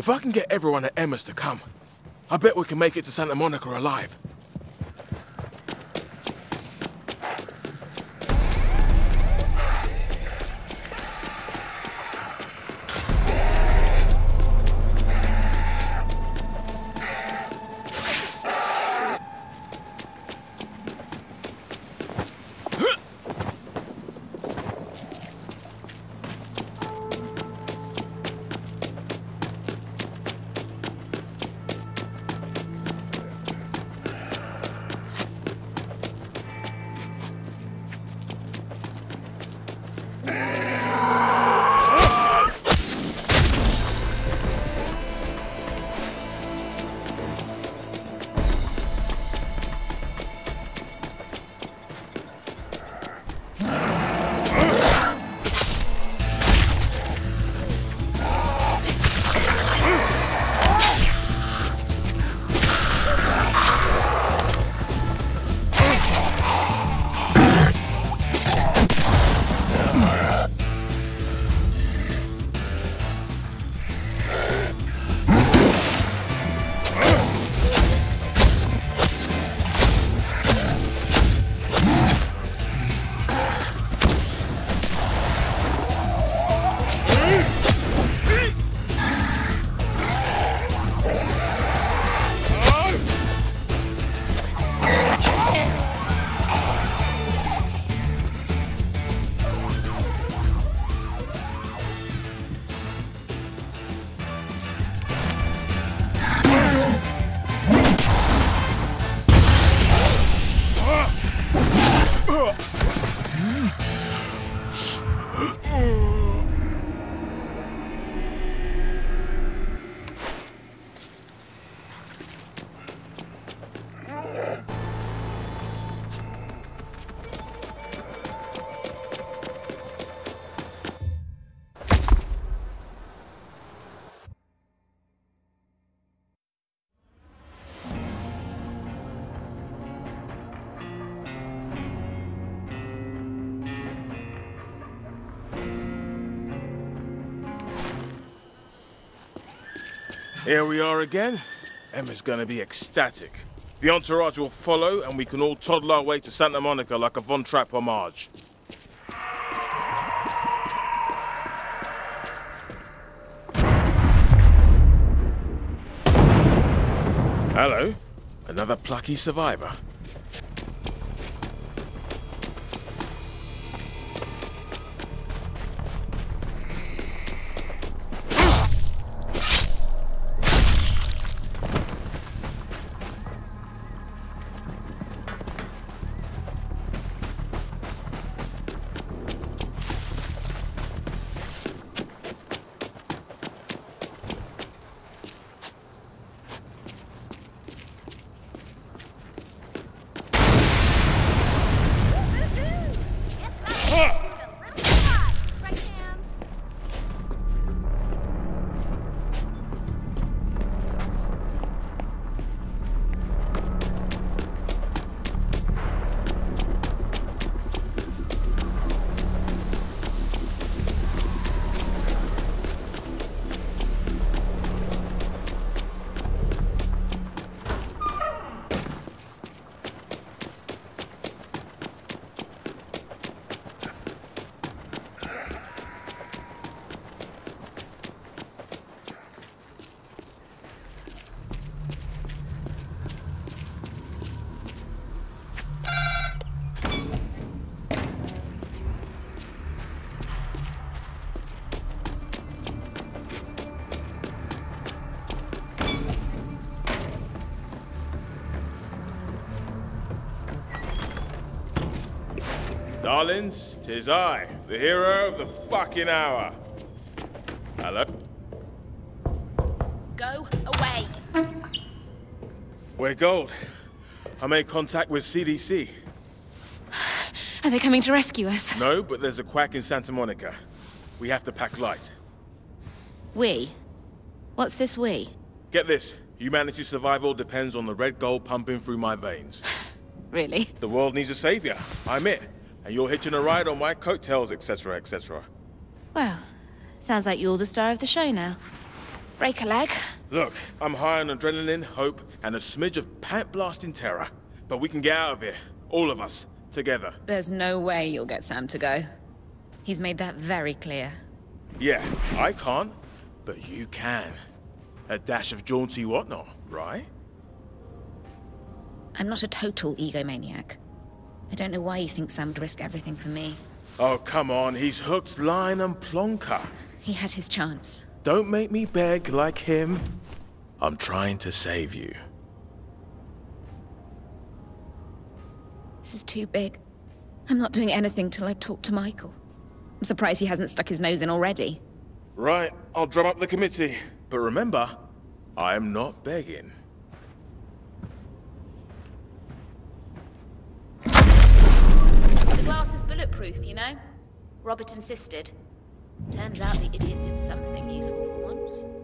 If I can get everyone at Emma's to come, I bet we can make it to Santa Monica alive. Here we are again. Emma's gonna be ecstatic. The entourage will follow, and we can all toddle our way to Santa Monica like a Von Trapp homage. Hello. Another plucky survivor. Darlings, 'tis I, the hero of the fucking hour. Hello? Go away. We're gold. I made contact with CDC. Are they coming to rescue us? No, but there's a quack in Santa Monica. We have to pack light. We? What's this we? Get this. Humanity's survival depends on the red gold pumping through my veins. Really? The world needs a savior. I'm it. And you're hitching a ride on my coattails, etc., etc. Well, sounds like you're the star of the show now. break a leg. Look, I'm high on adrenaline, hope, and a smidge of pant-blasting terror. But we can get out of here, all of us, together. There's no way you'll get Sam to go. He's made that very clear. Yeah, I can't, but you can. A dash of jaunty whatnot, right? I'm not a total egomaniac. I don't know why you think Sam would risk everything for me. Oh, come on, he's hooked line and plonker. He had his chance. Don't make me beg like him. I'm trying to save you. This is too big. I'm not doing anything till I talk to Michael. I'm surprised he hasn't stuck his nose in already. Right, I'll drum up the committee. But remember, I'm not begging. The glass is bulletproof, you know? Robert insisted. Turns out the idiot did something useful for once.